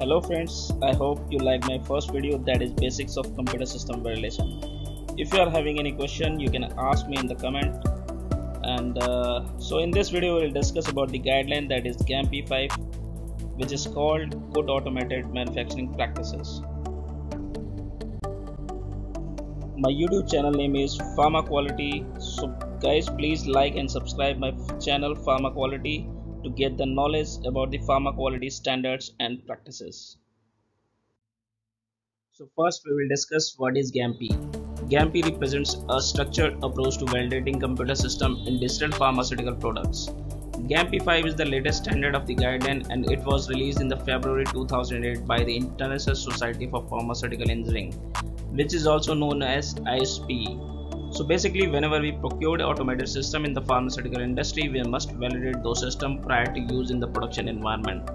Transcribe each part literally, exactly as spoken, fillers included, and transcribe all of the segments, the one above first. Hello friends, I hope you like my first video, that is basics of computer system validation. If you are having any question, you can ask me in the comment. And uh, so in this video we will discuss about the guideline, that is GAMP five, which is called Good Automated Manufacturing Practices. My YouTube channel name is Pharma Quality, so guys please like and subscribe my channel Pharma Quality to get the knowledge about the pharma quality standards and practices. So first we will discuss what is GAMP. GAMP represents a structured approach to validating computer system in digital pharmaceutical products. GAMP five is the latest standard of the guideline, and it was released in the February two thousand eight by the International Society for Pharmaceutical Engineering, which is also known as I S P E. So basically, whenever we procure automated system in the pharmaceutical industry, we must validate those systems prior to use in the production environment.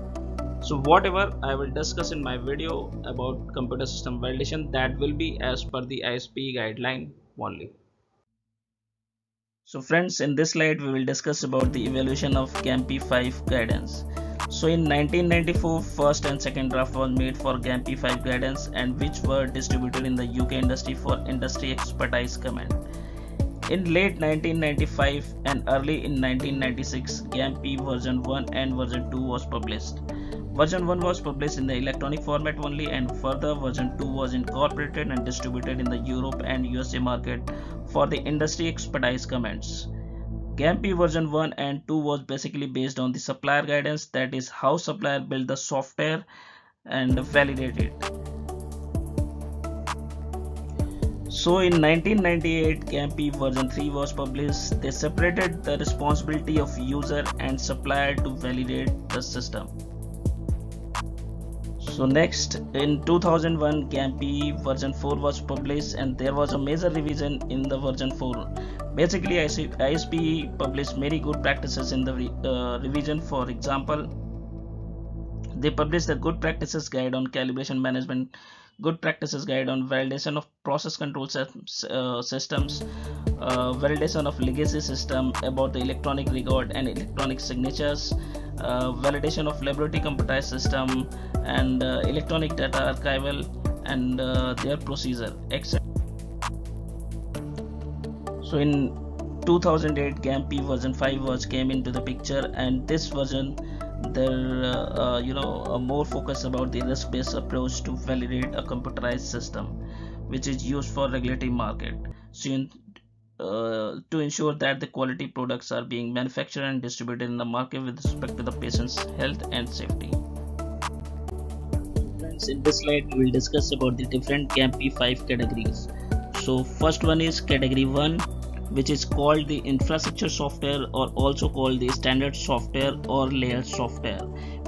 So whatever I will discuss in my video about computer system validation, that will be as per the I S P E guideline only. So friends, in this slide we will discuss about the evaluation of GAMP five guidance. So in nineteen ninety-four, first and second draft was made for GAMP five guidance, and which were distributed in the U K industry for industry expertise comment. In late nineteen ninety-five and early in nineteen ninety-six, GAMP version one and version two was published. Version one was published in the electronic format only, and further version two was incorporated and distributed in the Europe and U S A market for the industry expertise comments. GAMP version one and two was basically based on the supplier guidance, that is how supplier built the software and validated it. So in nineteen ninety-eight, GAMP version three was published. They separated the responsibility of user and supplier to validate the system. So next, in two thousand one, GAMP version four was published, and there was a major revision in the version four. Basically, I S P E published many good practices in the uh, revision. For example, they published the Good Practices Guide on Calibration Management, Good Practices Guide on Validation of Process Control uh, Systems, uh, Validation of Legacy System, about the Electronic Record and Electronic Signatures, uh, Validation of Laboratory Computerized System, and uh, Electronic Data Archival and uh, their procedure, et cetera. So in two thousand eight, GAMP version five was came into the picture, and this version there uh, uh, you know uh, more focus about the risk-based approach to validate a computerized system, which is used for regulatory market. So in, uh, to ensure that the quality products are being manufactured and distributed in the market with respect to the patient's health and safety. Friends, in this slide we will discuss about the different GAMP five categories. So first one is category one, which is called the infrastructure software, or also called the standard software or layered software.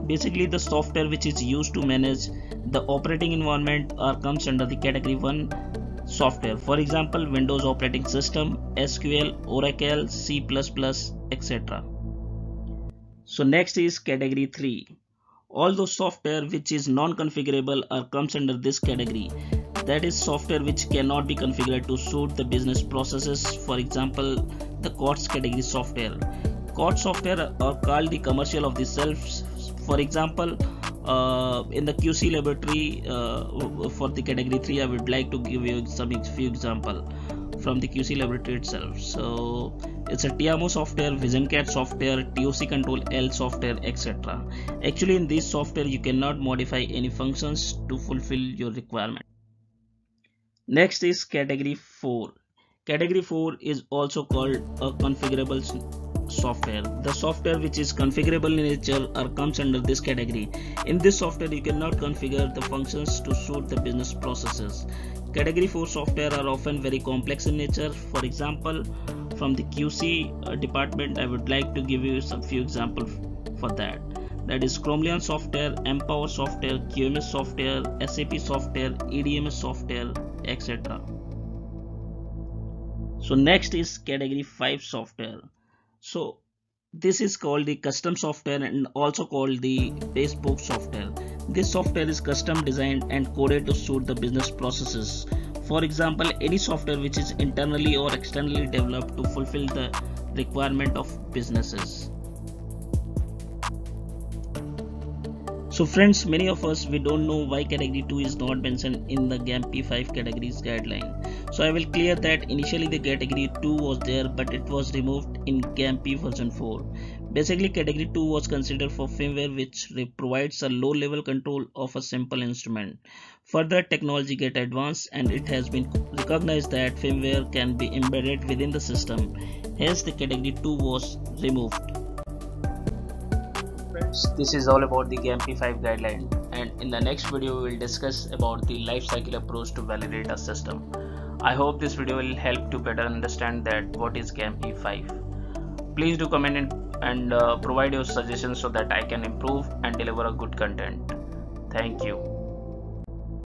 Basically, the software which is used to manage the operating environment or comes under the category one software. For example, Windows operating system, S Q L, Oracle, C plus plus, et cetera. So next is category three. All those software which is non-configurable or comes under this category. That is software which cannot be configured to suit the business processes. For example, the C O T S category software. C O T S software are called the commercial of the selves. For example, uh, in the Q C laboratory uh, for the category three, I would like to give you some few example from the Q C laboratory itself. So it's a Tiamo software, VisionCat software, T O C Control L software, et cetera. Actually, in this software, you cannot modify any functions to fulfill your requirement. Next is category four. Category four is also called a configurable software. The software which is configurable in nature or comes under this category. In this software, you cannot configure the functions to suit the business processes. Category four software are often very complex in nature. For example, from the Q C department, I would like to give you some few examples for that. That is Chromeleon software, Empower software, Q M S software, S A P software, E D M S software, et cetera. So next is category five software. So this is called the custom software and also called the bespoke software. This software is custom designed and coded to suit the business processes. For example, any software which is internally or externally developed to fulfill the requirement of businesses. So friends, many of us, we don't know why category two is not mentioned in the GAMP P five categories guideline. So I will clear that initially the category two was there, but it was removed in GAMP P version four. Basically category two was considered for firmware which provides a low level control of a simple instrument. Further, technology get advanced and it has been recognized that firmware can be embedded within the system. Hence the category two was removed. Friends, this is all about the GAMP P five guideline, and in the next video we will discuss about the life cycle approach to validate a system. I hope this video will help to better understand that what is GAMP P five. Please do comment and and uh, provide your suggestions so that I can improve and deliver a good content. Thank you.